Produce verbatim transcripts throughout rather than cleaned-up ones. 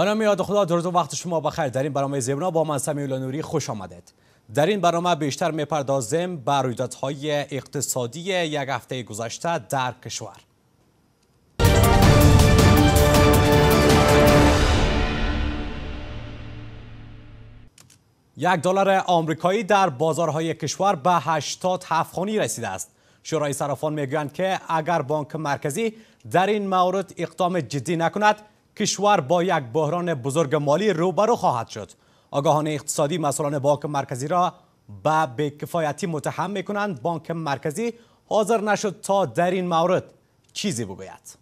با نام خدا، درود و وقت شما بخیر. در این برنامه زبنا با من سمیع الله نوری خوش آمدید. در این برنامه بیشتر میپردازیم بر رویدادهای اقتصادی یک هفته گذشته در کشور. یک دلار آمریکایی در بازارهای کشور به هشتاد افغانی رسیده است. شورای صرافان میگویند که اگر بانک مرکزی در این مورد اقدام جدی نکند، کشور با یک بحران بزرگ مالی روبرو خواهد شد. آگاهان اقتصادی مسئولان بانک مرکزی را به بی‌کفایتی متهم می‌کنند. بانک مرکزی حاضر نشد تا در این مورد چیزی بگوید.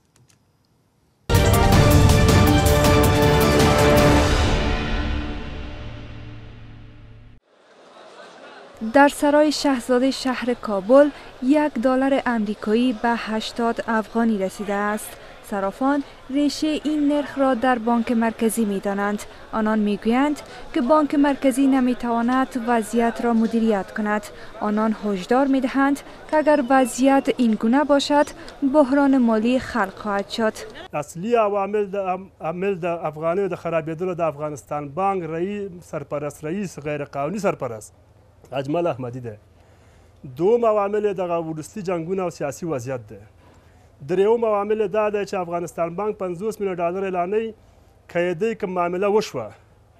در سرای شاهزاده شهر کابل یک دلار آمریکایی به هشتاد افغانی رسیده است. صرافان ریشه این نرخ را در بانک مرکزی می دانند. آنان می گویند که بانک مرکزی نمی تواند وضعیت را مدیریت کند. آنان هشدار می دهند که اگر وضعیت این گونه باشد، بحران مالی خلق خواهد شد. اصلی عوامل د افغانی د خرابیدلو د افغانستان بانک رئیس سرپرست رئیس غیر قانونی سرپرست اجمل احمدی ده. دوم عوامل د ورستی جنگونه او سیاسی وضعیت ده. دریم عوامل دا ده چې افغانستان بانک پنځوس میلیون ډالر اعلانوي قیدی که معامله وشوه،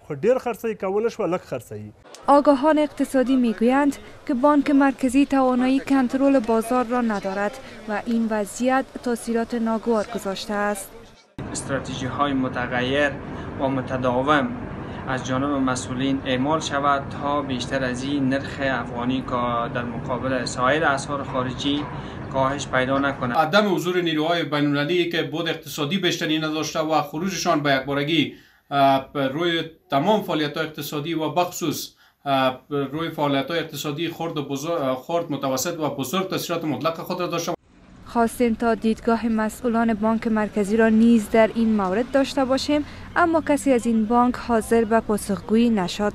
خو ډیر خرڅی کول شوه، لږ خرڅی. آگاهان اقتصادی میگویند که بانک مرکزی توانایی کنترل بازار را ندارد و این وضعیت تاثیرات ناگوار گذاشته است. استراتژی های متغیر و متداوم از جانب مسئولین اعمال شود تا بیشتر از این نرخ افغانی که در مقابل سایر اسعار خارجی کاهش پیدا نکند. عدم حضور نیروهای بین‌المللی که بود اقتصادی بیشتری نداشته و خروجشان به یکبارگی روی تمام فعالیت‌های اقتصادی و بخصوص روی فعالیت‌های اقتصادی خرد و بزرگ، خرد متوسط و بزرگ تاثیرات مطلق خود را داشته. خواستیم تا دیدگاه مسئولان بانک مرکزی را نیز در این مورد داشته باشیم، اما کسی از این بانک حاضر به پاسخگویی نشد.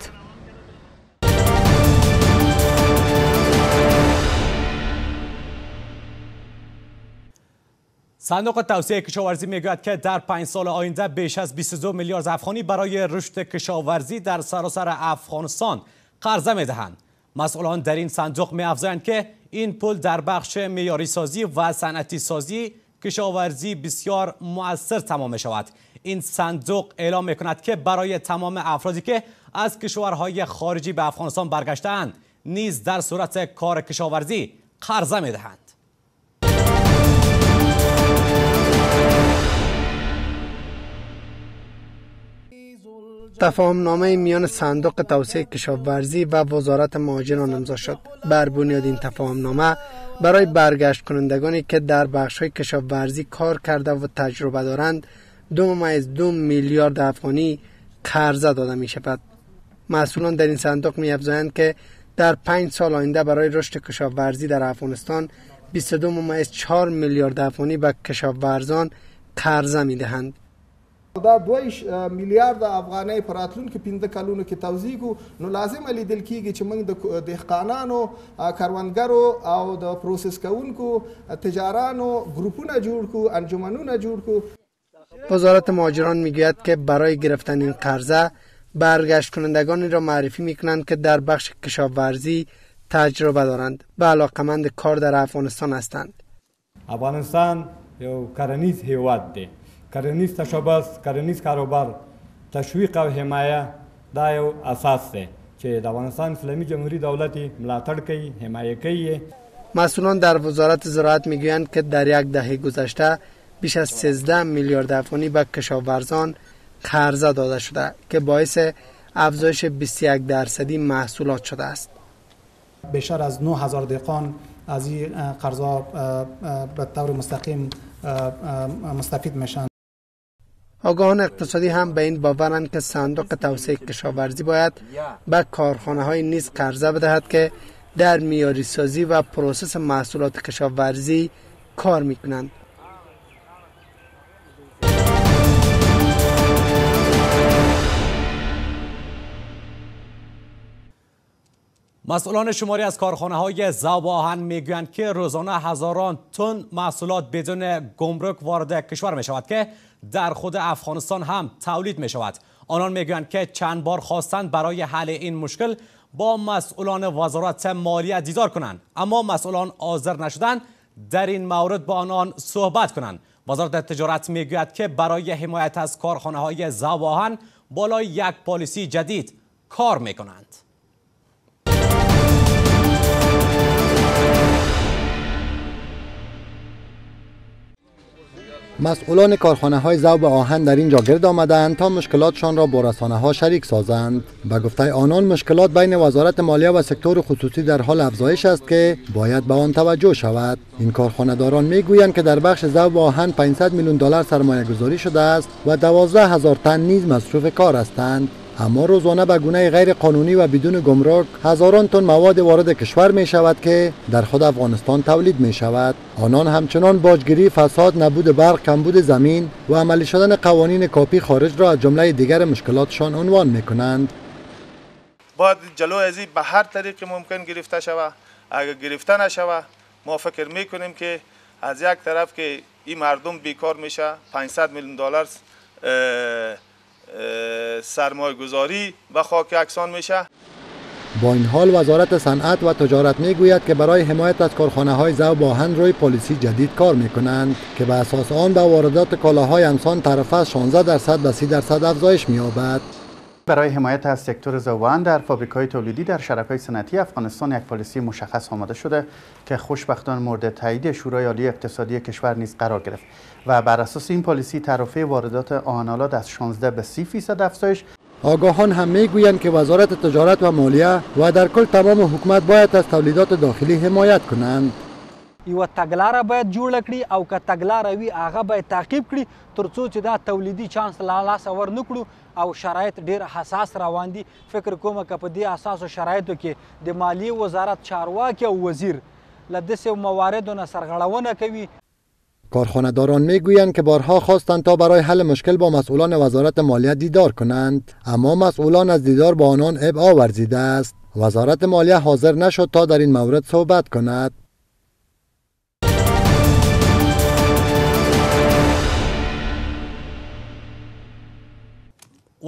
صندوق توسعه کشاورزی میگوید که در پنج سال آینده بیش از بیست و دو میلیارد افغانی برای رشد کشاورزی در سراسر افغانستان قرضه میدهند. مسئولان در این صندوق می‌افزایند که این پول در بخش معیاری سازی و صنعتی سازی کشاورزی بسیار مؤثر تمام می شود. این صندوق اعلام می کند که برای تمام افرادی که از کشورهای خارجی به افغانستان برگشته‌اند نیز در صورت کار کشاورزی قرضه می دهند. تفاهمنامه میان صندوق توسعه کشاورزی و وزارت مهاجران امضا شد. بر بنیاد این تفاهمنامه برای برگشت کنندگانی که در بخش‌های کشاورزی کار کرده و تجربه دارند دو ممیز دو میلیارد افغانی قرضه داده می شود. مسئولان در این صندوق می افزایند که در پنج سال آینده برای رشد کشاورزی در افغانستان بیست و دو ممیز چهار میلیارد افغانی به کشاورزان قرضه می دهند. دا دویش میلیارد افغانۍ پراتلون کې پنځه کلونو کې توزیع کو نو لازم لیدل کېږي چې موږ د دهقانانو، کروندګرو او د پروسس کوونکو تجارانو گروپونه جوړ کو، انجمنونه جوړ کو. وزارت مهاجران میگوید که برای گرفتن این قرضه برگشت کنندگانی را معرفی میکنند که در بخش کشاورزی تجربه دارند و علاقمند کار در افغانستان هستند. افغانستان یو کرنیز هیواد دی. کرنیز تشبس، کرنیز کاروبار، تشویق و حمایه دا یو اساس دی چې د افغانستان اسلامي جمهوری دولت ملاتړ کوي، حمایه کوي. مسئولان در وزارت زراعت میگویند که در یک دهه گذشته بیش از سیزده میلیارد افغانی به کشاورزان قرضه داده شده که باعث افزایش بیست و یک درصدی محصولات شده است. بیشتر از نه هزار دهقان از این قرضه به طور مستقیم مستفید میشن. آگاهان اقتصادی هم به این باورند که صندوق توسعه کشاورزی باید به کارخانه های نیز قرضه بدهد که در معیاری سازی و پروسس محصولات کشاورزی کار میکنند. مسئولان شماری از کارخانه‌های ذوب آهن میگویند که روزانه هزاران تن محصولات بدون گمرک وارد کشور می شود که در خود افغانستان هم تولید می شود. آنان میگویند که چند بار خواستند برای حل این مشکل با مسئولان وزارت مالیه دیدار کنند، اما مسئولان حاضر نشدند در این مورد با آنان صحبت کنند. وزارت تجارت میگوید که برای حمایت از کارخانه‌های ذوب آهن بالای یک پالیسی جدید کار میکنند. مسئولان کارخانه‌های ذوب آهن در اینجا گرد آمدند تا مشکلاتشان را با رسانه‌ها شریک سازند. به گفته آنان مشکلات بین وزارت مالیه و سکتور خصوصی در حال افزایش است که باید به آن توجه شود. این کارخانه‌داران میگویند که در بخش ذوب آهن پانصد میلیون دلار سرمایه گذاری شده است و دوازده هزار تن نیز مصروف کار هستند، اما روزانه به گونه غیر قانونی و بدون گمرک هزاران تن مواد وارد کشور می شود که در خود افغانستان تولید می شود. آنان همچنان باجگیری، فساد، نبود برق، کمبود زمین و عملی شدن قوانین کاپی خارج را از جمله دیگر مشکلاتشان عنوان می کنند. باید جلو از این به هر طریق ممکن گرفته شود. اگر گرفته نشود ما فکر می کنیم که از یک طرف که این مردم بیکار میشه، پانصد میلیون دلار سرمایه گذاری و خاک اکسان میشه. با این حال وزارت صنعت و تجارت میگوید که برای حمایت از کارخانه‌های ذوب آهن روی پالیسی جدید کار میکنند که به اساس آن به واردات کالاهای انسان طرفه از شانزده درصد به سی درصد افزایش مییابد. برای حمایت از سکتور ذوب آهن در فابریک‌های تولیدی در شرکای صنعتی افغانستان یک پالیسی مشخص آماده شده که خوشبختانه مورد تایید شورای عالی اقتصادی کشور نیز قرار گرفت و بر اساس این پالیسی تعرفه واردات آهن‌آلات از شانزده به سی درصد افزایش. آگاهان هم میگویند که وزارت تجارت و مالیه و در کل تمام حکومت باید از تولیدات داخلی حمایت کنند. یو تګلاره باید جوړ کړي او که تګلاره وي هغه باید تعقیب کړي ترڅو چې دا تولیدي چانس لا لاس ور نکړو او شرایط ډیر حساس روان دي. فکر کوم که په دې اساسو شرایطو کې د مالیه وزارت چارواکي او وزیر له دسه مواردو نه سرغړونه کوي. کارخانه‌داران میگویند که بارها خواستند تا برای حل مشکل با مسئولان وزارت مالیه دیدار کنند، اما مسئولان از دیدار با آنان ابعا ورزیده است. وزارت مالیه حاضر نشد تا در این مورد صحبت کند.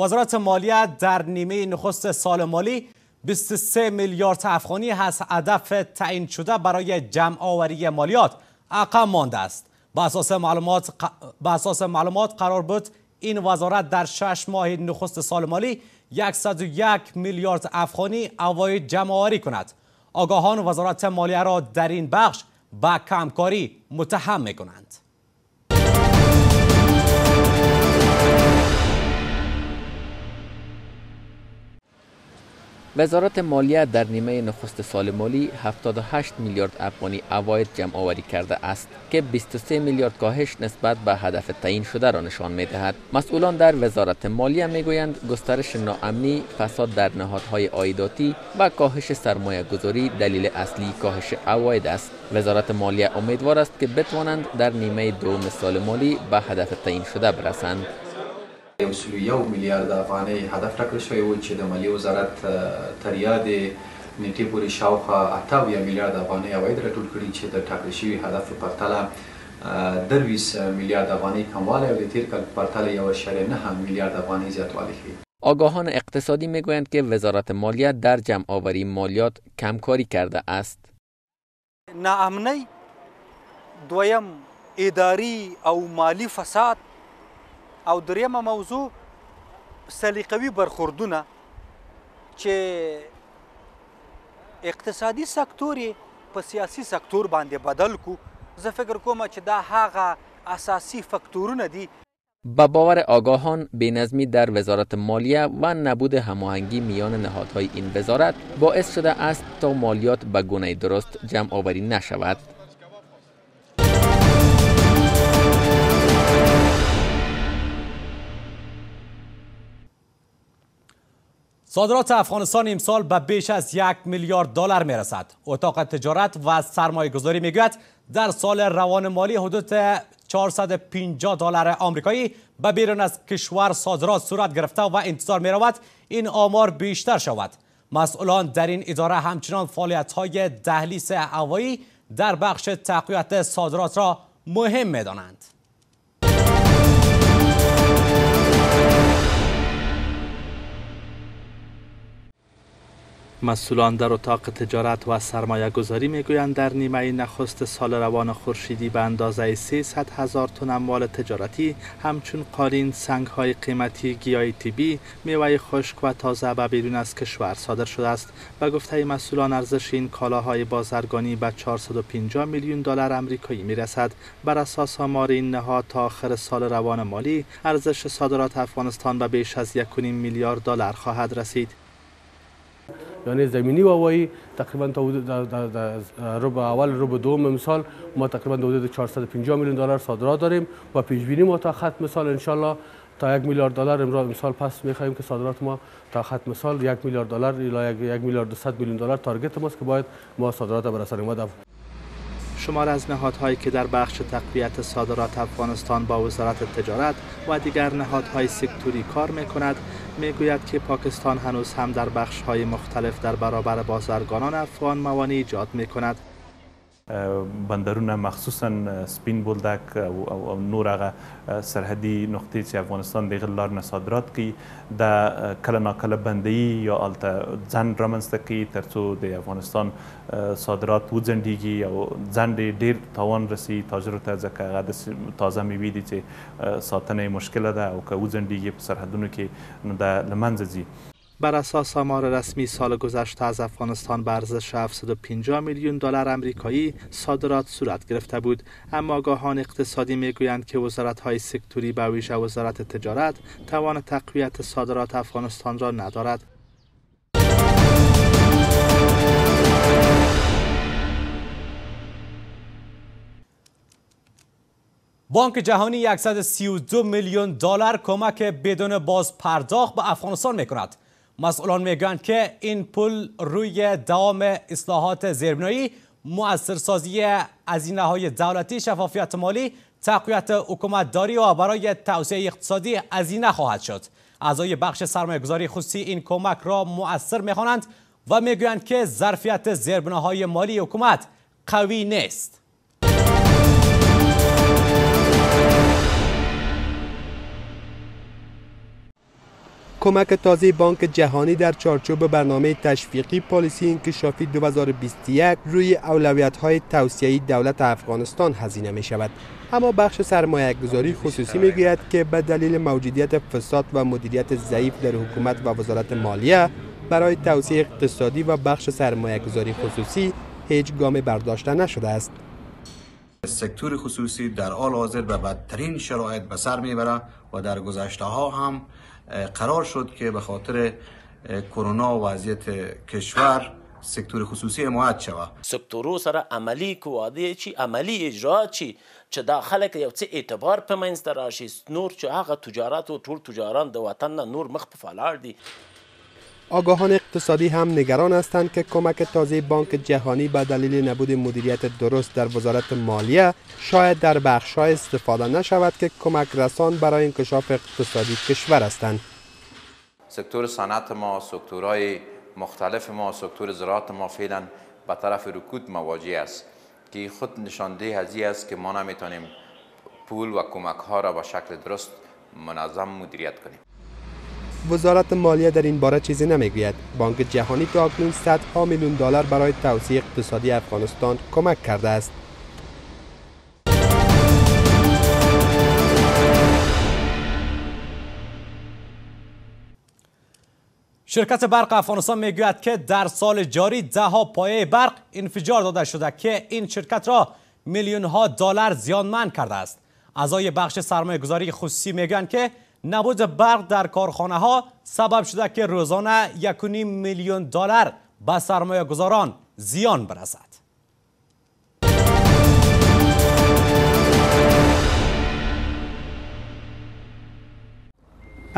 وزارت مالیه در نیمه نخست سال مالی بیست و سه میلیارد افغانی از هدف تعیین شده برای جمع آوری مالیات عقب مانده است. با اساس معلومات با اساس معلومات قرار بود این وزارت در شش ماه نخست سال مالی صد و یک میلیارد افغانی عواید جمع آوری کند. آگاهان وزارت مالیه را در این بخش با کمکاری متهم می‌کنند. وزارت مالیه در نیمه نخست سال مالی هفتاد و هشت میلیارد افغانی عواید جمع آوری کرده است که بیست و سه میلیارد کاهش نسبت به هدف تعیین شده را نشان می دهد. مسئولان در وزارت مالیه می گویند گسترش ناامنی، فساد در نهادهای عایداتی و کاهش سرمایه گذاری دلیل اصلی کاهش عواید است. وزارت مالیه امیدوار است که بتوانند در نیمه دوم سال مالی به هدف تعیین شده برسند. یو میلیارد افغانۍ هدف ټاکل شوی و چې د مالیې وزارت تر یادې نیټې پورې شاوخوا اته میلیارد افغانۍ عواید راټول کړي چې د ټاکل شوي هدف په پرتله درویس میلیارد افغانۍ کموالی او د تېر کال په پرتله یو اعشاریه نهه میلیارد افغانۍ زیاتوالی ښیي. آگاهان اقتصادی میگویند که وزارت مالیه در جمع آوری مالیات کمکاری کرده است. ناامنی، دویم اداری او مالی فساد او دریم موضوع سلیقوي برخوردونه چې اقتصادي سکتور یې په سیاسي سکتور باندې بدل کو. زه فکر کوم چې دا هغه اساسي فکتورونه دي. به باور آگاهان بینظمی در وزارت مالیه و نبود هماهنگی میان نهادهای این وزارت باعث شده است تا مالیات به گونه درست جمع آوری نشود. صادرات افغانستان امسال به بیش از یک میلیارد دلار میرسد. اتاق تجارت و سرمایه گذاری میگوید در سال روان مالی حدود چهارصد و پنجاه دلار آمریکایی به بیرون از کشور صادرات صورت گرفته و انتظار میرود این آمار بیشتر شود. مسئولان در این اداره همچنان فعالیت‌های دهلیز هوایی در بخش تقویت صادرات را مهم می‌دانند. مسئولان در اتاق تجارت و سرمایه گذاری میگویند در نیمه نخست سال روان خورشیدی به اندازه سیصد هزار تن اموال تجارتی همچون قالین، سنگ‌های قیمتی، گیاه طبی، میوه خشک و تازه به بیرون از کشور صادر شده است. به گفته مسئولان ارزش این کالاهای بازرگانی به چهارصد و پنجاه میلیون دلار آمریکایی میرسد. بر اساس آمار این نهاد تا آخر سال روان مالی ارزش صادرات افغانستان به بیش از یک و نیم میلیارد دلار خواهد رسید. یعنی زمینی و هوایی تقریبا تا ربع اول ربع دوم امسال ما تقریبا حدود چهارصد و پنجاه میلیون دلار صادرات داریم و پیش بینی ما تا ختم سال ان شاء الله تا یک میلیارد دلار امروز امسال پس می‌خوایم که صادرات ما تا ختم سال یک میلیارد دلار الی یک میلیارد و دویست میلیون دلار تارگت ماست که باید ما صادرات بر اثر ما. شمار از نهادهایی که در بخش تقویت صادرات افغانستان با وزارت تجارت و دیگر نهادهای سکتوری کار می‌کند میگوید که پاکستان هنوز هم در بخش‌های مختلف در برابر بازرگانان افغان موانع ایجاد می‌کند. بندرونه مخصوصا سپین بولدک او نور هغه سرحدي نقطې چې افغانستان دغه لار نه صادرات کوي د کله ناکله بندۍ یا الته ځن رامنځته کوي ترڅو د افغانستان صادرات وځنډېږي او ځن ډېر تاوان رسي تاجرو ته ځکه هغه د تازه میوې دي چې ساتنه یې مشکله ده او که وځنډېږي په سرحدونو کې نو د له منځه ځي. بر اساس آمار رسمی سال گذشته از افغانستان به ارزش هفتصد و پنجاه میلیون دلار آمریکایی صادرات صورت گرفته بود، اما آگاهان اقتصادی میگویند که وزارت‌های سکتوری به ویژه وزارت تجارت توان تقویت صادرات افغانستان را ندارد. بانک جهانی صد و سی و دو میلیون دلار کمک بدون باز پرداخت به افغانستان میکند. مسئولان میگویند که این پول روی دوام اصلاحات زیربنایی، مؤثرسازی هزینه‌های دولتی، شفافیت مالی، تقویت حکومتداری و برای توسعه اقتصادی هزینه خواهد شد. اعضای بخش سرمایه‌گذاری خصوصی این کمک را مؤثر می‌خوانند و میگویند که ظرفیت زیربناهای مالی حکومت قوی نیست. کمک تازه بانک جهانی در چارچوب برنامه تشویقی پالیسی انکشافی دو هزار و بیست و یک روی اولویت‌های توسعه دولت افغانستان هزینه می‌شود، اما بخش سرمایه‌گذاری خصوصی می‌گوید که به دلیل موجودیت فساد و مدیریت ضعیف در حکومت و وزارت مالیه برای توسعه اقتصادی و بخش سرمایه‌گذاری خصوصی هیچ گام برداشته نشده است. سکتور خصوصی در حال حاضر به بدترین شرایط به سر می‌برد و در گذشته‌ها هم قرار شد که به خاطر کرونا وضعیت کشور سکتور خصوصی حمایت شود. سکتور سره عملی کوادی چی عملی اجرا چی چې دا خلک یو څه اعتبار په منځ ته راشي نور چې هغه تجارت او ټول تجاران د وطن نور مخ په فعال دي. آگاهان اقتصادی هم نگران هستند که کمک تازه بانک جهانی به دلیل نبود مدیریت درست در وزارت مالیه شاید در بخش‌های استفاده نشود که کمک رسان برای انکشاف اقتصادی کشور هستند. سکتور صنعت ما، سکتورهای مختلف ما، سکتور زراعت ما فعلا به طرف رکود مواجه است که خود نشانده هزی است که ما نمیتونیم پول و کمک‌ها را به شکل درست منظم مدیریت کنیم. وزارت مالیه در این باره چیزی نمیگوید. بانک جهانی تا اکنون صدها میلیون دلار برای توسعه اقتصادی افغانستان کمک کرده است. شرکت برق افغانستان میگوید که در سال جاری ده‌ها پایه برق انفجار داده شده که این شرکت را میلیون‌ها دلار زیانمند کرده است. اعضای بخش سرمایه‌گذاری خصوصی میگویند که نبود برق در کارخانه ها سبب شده که روزانه یک و نیم میلیون دلار به سرمایه گذاران زیان برسد.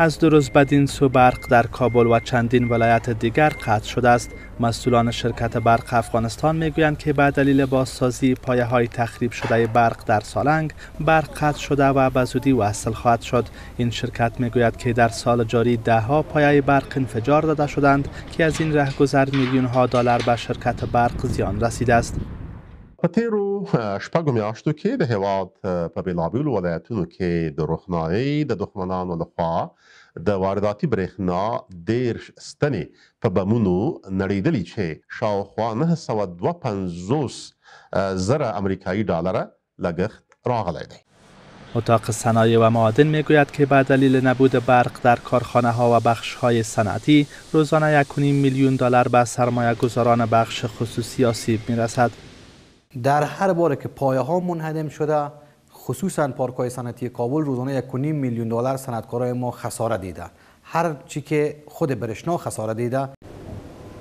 از دو روز بدین سو برق در کابل و چندین ولایت دیگر قطع شده است. مسئولان شرکت برق افغانستان میگویند که به دلیل بازسازی پایه‌های تخریب شده برق در سالنگ، برق قطع شده و به زودی وصل خواهد شد. این شرکت میگوید که در سال جاری ده‌ها پایه برق انفجار داده شدند که از این رهگذر میلیون‌ها دلار به شرکت برق زیان رسیده است. په تیرو شپږو میاشتو کې د هیواد په بېلابېلو ولایتونو کې د روښنایي د دښمنانو لخوا د وارداتي برېښنا دېرش ستنې په بمونو نړېدلي چې شاوخوا نهه سوه دوه پنځوس زره امریکایي ډالره لګښت راغلی دی. اتاق صنایع و معادن میگوید که به دلیل نبود برق در کارخانه ها و بخش های صنعتی روزانه یک و نیم میلیون دلار به سرمایه گذاران بخش خصوصی آسیب میرسد. در هر باره که پایه ها منهدم شده، خصوصا پارک های صنعتی کابل، روزانه یک و نیم میلیون دلار صنعتکارای ما خساره دیده. هر چی که خود برشنا خساره دیده.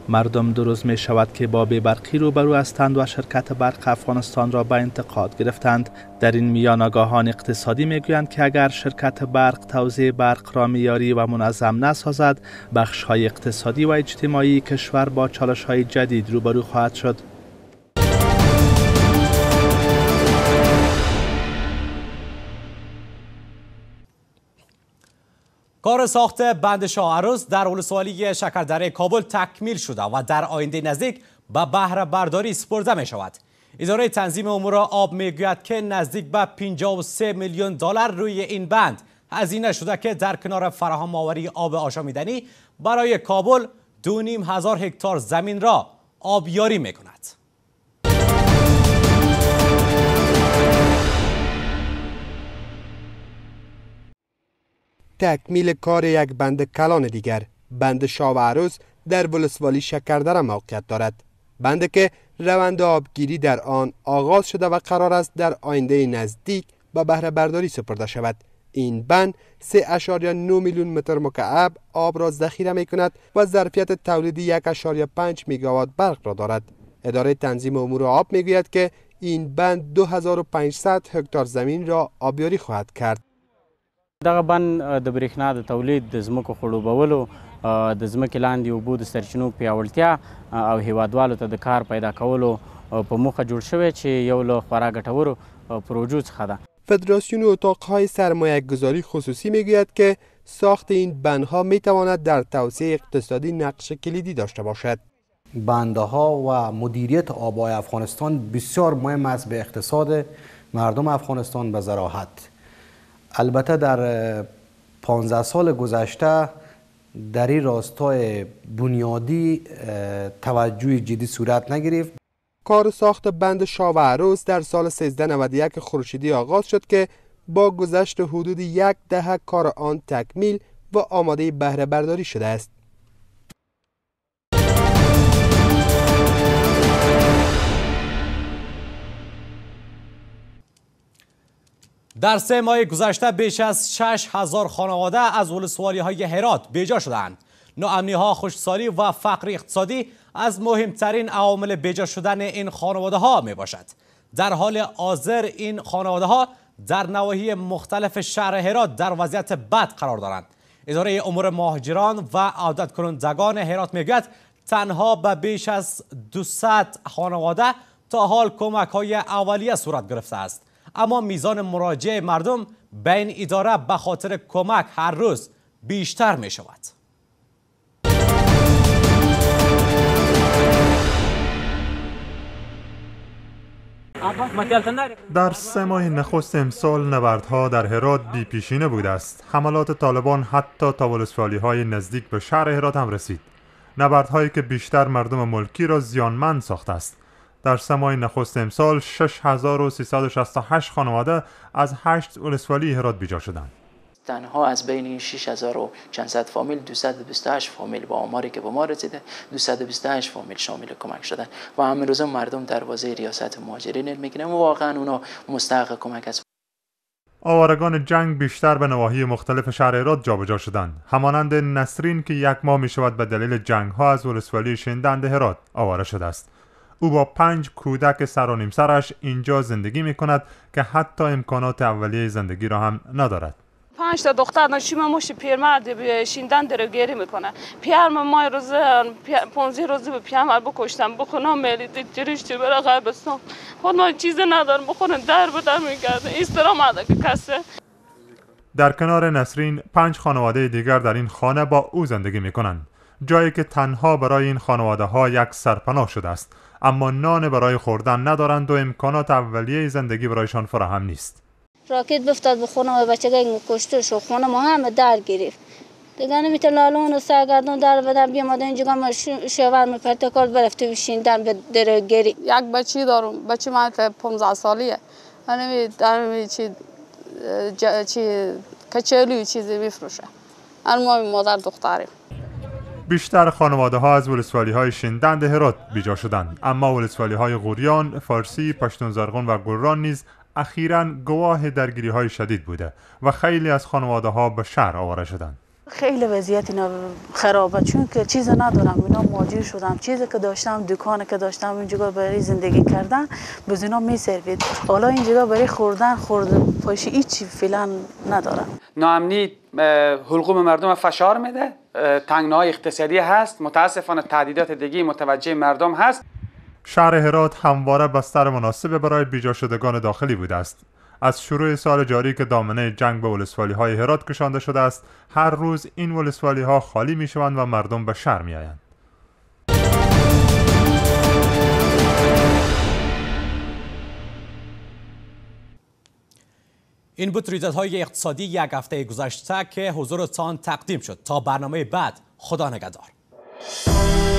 مردم دو روز می شود که با بی‌برقی روبرو هستند و شرکت برق افغانستان را به انتقاد گرفتند. در این میان آگاهان اقتصادی میگویند که اگر شرکت برق توزیع برق را معیاری و منظم نسازد، بخش‌های اقتصادی و اجتماعی کشور با چالش‌های جدید روبرو خواهد شد. کار ساخت بند شاه عروس در ولسوالی شکردره کابل تکمیل شده و در آینده نزدیک به بهره برداری سپرده می شود. اداره تنظیم امور آب می گوید که نزدیک به پنجاه و سه میلیون دلار روی این بند هزینه شده که در کنار فراهم آوری آب آشامیدنی برای کابل دو نیم هزار هکتار زمین را آبیاری می کند. تکمیل کار یک بند کلان دیگر، بند شاورز در ولسوالی شکردره موقعیت دارد. بند که روند آبگیری در آن آغاز شده و قرار است در آینده نزدیک به بهره برداری سپرده شود. این بند سه و نیم میلیون متر مکعب آب را ذخیره می کند و ظرفیت تولیدی یک و پنج دهم میگاوات برق را دارد. اداره تنظیم امور آب می گوید که این بند دو هزار و پانصد هکتار زمین را آبیاری خواهد کرد. دغه بند د برېښنا د تولید، د ځمکو خړوبولو، د ځمکې لاندې اوبو د سرچینو پیاوړتیا او هیوادوالو ته د کار پیدا کولو په موخه جوړ شوی چې یو له خورا ګټورو پروژو څخه ده. فدراسیون اتاقهای سرمایه گذاری خصوصی میگوید که ساخت این بندها میتواند در توسعه اقتصادی نقش کلیدی داشته باشد. بندها و مدیریت آبهای افغانستان بسیار مهم است به اقتصاد مردم افغانستان به زراحت. البته در پانزده سال گذشته در این راستای بنیادی توجه جدی صورت نگرفت. کار ساخت بند شاه عروس در سال هزار و سیصد و نود و یک خورشیدی آغاز شد که با گذشت حدود یک دهه کار آن تکمیل و آماده بهره برداری شده است. در سه ماه گذشته بیش از شش هزار خانواده از ولسوالی های هرات بیجا شدند. ناامنی ها، خشکسالی و فقر اقتصادی از مهمترین عوامل بیجا شدن این خانواده ها می باشد. در حال حاضر این خانواده ها در نواحی مختلف شهر هرات در وضعیت بد قرار دارند. اداره امور مهاجران و عودت کنندگان هرات میگوید تنها به بیش از دویست خانواده تا حال کمک های اولیه صورت گرفته است. اما میزان مراجعه مردم به این اداره به خاطر کمک هر روز بیشتر می شود. در سه ماه نخست امسال نبردها در هرات بی پیشینه بوده است. حملات طالبان حتی تا ولسوالی‌های نزدیک به شهر هرات هم رسید. نبردهایی که بیشتر مردم ملکی را زیانمند ساخته است. در سه ماه نخست امسال شش هزار و سیصد و شصت و هشت خانواده از هشت ولسوالی هرات بیجا شدند. تنها از بین این شش هزار و چند صد فامیل دویست و بیست و هشت فامیل با آماری که به ما رسیده دویست و بیست و هشت فامیل شامل کمک شدند و امروز مردم در واژه ریاست مهاجرین میگن و واقعا اونا مستحق کمک است. آوارگان جنگ بیشتر به نواحی مختلف شهر هرات جابجا شدند. همانند نسرین که یک ماه می شود به دلیل جنگ ها از ولسوالی شندند هرات آواره شده است. او با پنج کودک سر و نیم سرش اینجا زندگی می کند که حتی امکانات اولیه زندگی را هم ندارد. پنج تا دختر نشیم موش پیرمرد شیندن درگیری میکنه. پیرم مای روز پانزده روز به پیرمرد بکشتم بخونم ملی تیرش چه برای غیبستان خود ما چیز ندارم بخونم در بدر میگردن استرام عده که کسی. در کنار نسرین پنج خانواده دیگر در این خانه با او زندگی میکنند. جایی که تنها برای این خانواده ها یک سرپناه شده است، اما نان برای خوردن ندارند و امکانات اولیه زندگی برایشان فراهم نیست. راکت بفتاد به خونه و بچه گنگ کشتوش و خونه ما همه در گرفت. دیگه نمیتون لالون و سرگردون در بدن بیاماده اینجا ما شوهر میپرده کار برفته بشیندن به درگیری. یک بچه دارم، بچه من پانزده سالیه. من نمیتونم چی چی کچلوی چیزی میفروشه. من ما مادر دختریم. بیشتر خانواده ها از ولسوالی های شیندند هرات بیجا شدند، اما ولسوالی های غوریان، فارسی، پشتون زرغون و گلران نیز اخیراً گواه درگیری های شدید بوده و خیلی از خانواده ها به شهر آواره شدند. خیلی وضعیت اینا خرابه چون که چیز ندارم، اینا ماجر شدم، چیزی که داشتم دکانی که داشتم اینجا برای زندگی کردن بز اینا میسروید، حالا اینجا برای خوردن خورد پاشی هیچی فعلا ندارم. ناامنی حلقوم مردم فشار میده، تنگناهای اقتصادی هست، متاسفانه تهدیدات دیگه متوجه مردم هست. شهر هرات همواره بستر مناسب برای بیجا شدگان داخلی بوده است. از شروع سال جاری که دامنه جنگ به ولسوالی های هرات کشانده شده است، هر روز این ولسوالی ها خالی می شوند و مردم به شهر می آیند. این بود رویدادهای اقتصادی یک هفته گذشته که حضورتان تقدیم شد. تا برنامه بعد خدا نگهدار.